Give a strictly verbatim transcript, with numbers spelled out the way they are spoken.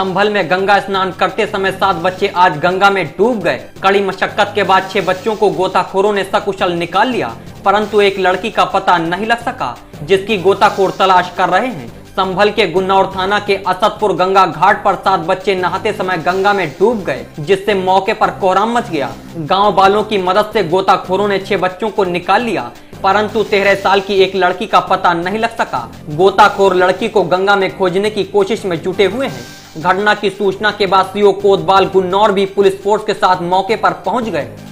संभल में गंगा स्नान करते समय सात बच्चे आज गंगा में डूब गए। कड़ी मशक्कत के बाद छह बच्चों को गोताखोरों ने सकुशल निकाल लिया, परंतु एक लड़की का पता नहीं लग सका जिसकी गोताखोर तलाश कर रहे हैं। संभल के गुन्नौर थाना के असदपुर गंगा घाट पर सात बच्चे नहाते समय गंगा में डूब गए, जिससे मौके पर कोहराम मच गया। गांव वालों की मदद से गोताखोरों ने छह बच्चों को निकाल लिया, परंतु तेरह साल की एक लड़की का पता नहीं लग सका। गोताखोर लड़की को गंगा में खोजने की कोशिश में जुटे हुए हैं। घटना की सूचना के बाद सीओ कोतवाल गुन्नौर भी पुलिस फोर्स के साथ मौके पर पहुंच गए।